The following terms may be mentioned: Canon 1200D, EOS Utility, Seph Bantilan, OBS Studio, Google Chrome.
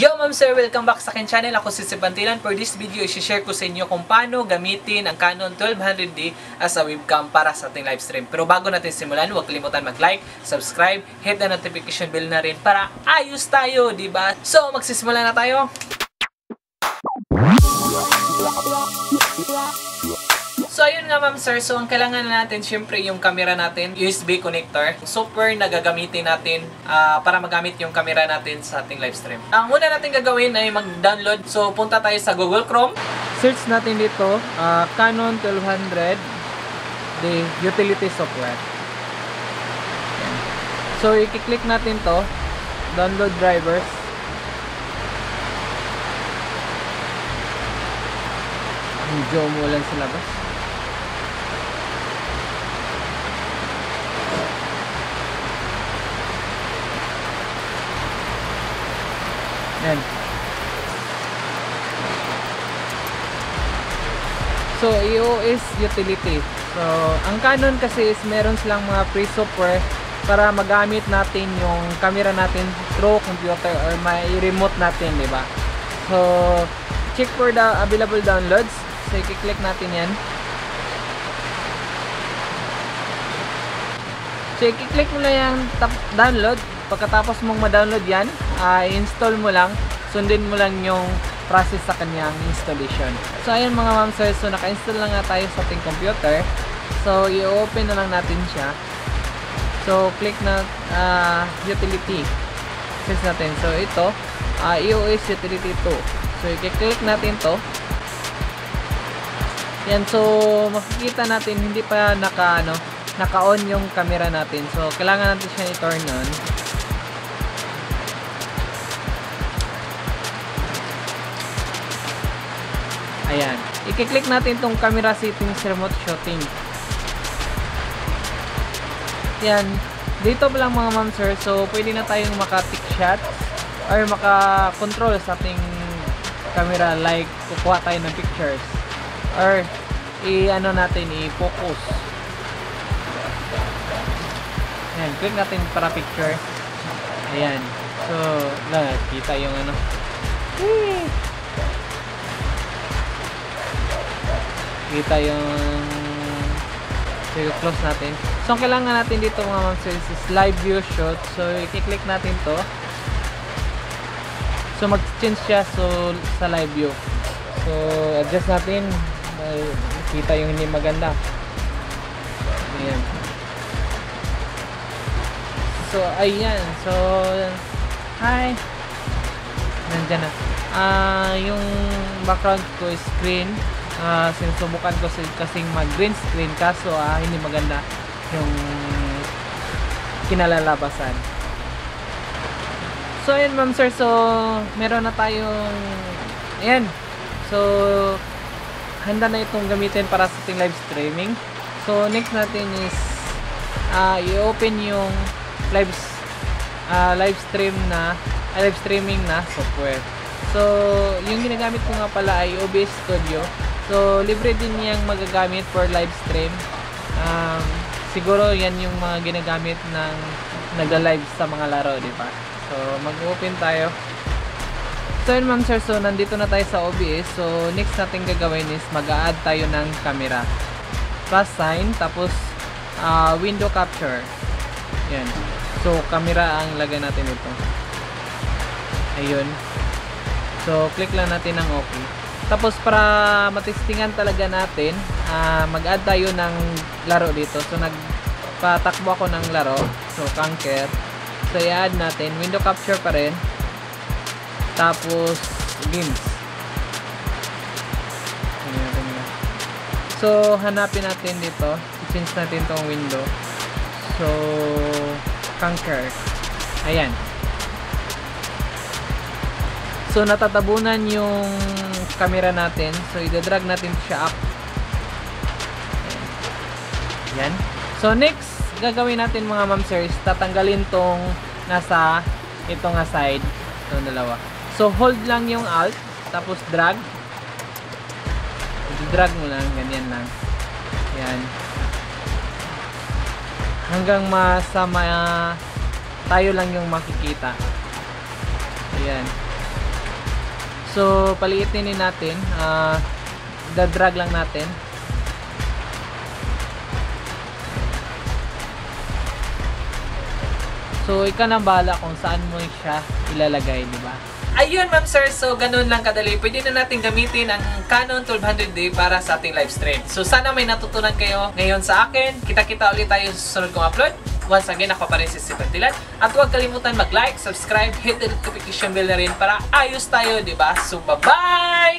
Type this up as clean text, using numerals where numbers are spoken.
Yo, ma'am sir! Welcome back sa akin channel. Ako si Seph Bantilan. For this video, isi-share ko sa inyo kung paano gamitin ang Canon 1200D as a webcam para sa ating live stream. Pero bago natin simulan, huwag kalimutan mag-like, subscribe, hit the notification bell na rin para ayos tayo, diba? So, magsisimula na tayo! So ayun nga ma'am sir, so ang kailangan natin syempre yung camera natin, USB connector, super na gagamitin natin para magamit yung camera natin sa ating live stream. Ang una natin gagawin ay mag-download, so punta tayo sa Google Chrome. Search natin dito, Canon 1200D Utility Software. So i-click natin to, download drivers. Medyo umulan sa labas. Yan. So, EOS Utility. So, ang Canon kasi is meron silang mga free software para magamit natin yung camera natin through computer or may remote natin, diba? So, check for the available downloads. So, i-click natin yan. So, i-click mo na yung download. Pagkatapos mong ma-download yan, install mo lang, sundin mo lang yung process sa kanyang installation. So ayun mga ma'am sir, so naka-install lang nga tayo sa ating computer. So i-open na lang natin siya. So click na utility. Search natin. So ito, EOS Utility 2. So i-click natin to. Yan, so makikita natin hindi pa naka-on yung camera natin. So kailangan natin siya i-turn on. Ayan. I-click natin itong camera settings remote shooting. Yan. Dito pa lang mga ma'am sir. So, pwede na tayong maka-tick shot or maka-control sa ating camera. Like, kukuha tayo ng pictures. Or, i-focus. Ayan. Click natin para picture. Ayan. So, nakita yung kita yung close natin. So, ang kailangan natin dito mga ma'am sir is live view shot. So, i-click natin to. So, mag-change siya so, sa live view. So, adjust natin. Kita yung hindi maganda. Ayan. So, ayan. So, hi! Nandyan na. Yung background ko is green. Sinusubukan ko kasing mag-green screen kaso hindi maganda yung kinalalabasan. So ayan ma'am sir, so meron na tayong ayan, so handa na itong gamitin para sa ating live streaming. So next natin is i-open yung live streaming na software. So yung ginagamit ko nga pala ay OBS Studio. So, libre din niyang magagamit for live stream. Siguro, yan yung mga ginagamit ng nagla-live sa mga laro, di ba? So, mag-open tayo. So, yun ma'am sir. So, nandito na tayo sa OBS. So, next natin gagawin is mag-a-add tayo ng camera. Plus sign, tapos window capture. Yan. So, camera ang lagay natin ito. Ayun. So, click lang natin ng okay. Tapos para matestingan talaga natin, mag-add tayo ng laro dito. So nagpatakbo ako ng laro. So conquer. So i-add natin. Window capture pa rin. Tapos games. So hanapin natin dito. I-change natin tong window. So conquer. Ayan. So natatabunan yung camera natin. So i-drag natin siya up. Yan. So next, gagawin natin mga ma'am sir is tatanggalin tong nasa itong side, itong dalawa. So hold lang yung alt tapos drag. I-drag mo lang ganyan lang. Yan. Hanggang masama tayo lang yung makikita. Yan. So paliitin din natin, da-drag lang natin. So ikaw na bahala kung saan mo siya ilalagay, di ba? Ayun, ma'am sir, so ganun lang kadali. Pwede na natin gamitin ang Canon 1200D para sa ating live stream. So sana may natutunan kayo ngayon sa akin. Kita-kita ulit tayo sa susunod kong upload. Once again, ako pa rin si Seph Bantilan. At huwag kalimutan mag-like, subscribe, hit the notification bell na rin para ayos tayo, di ba? So bye-bye!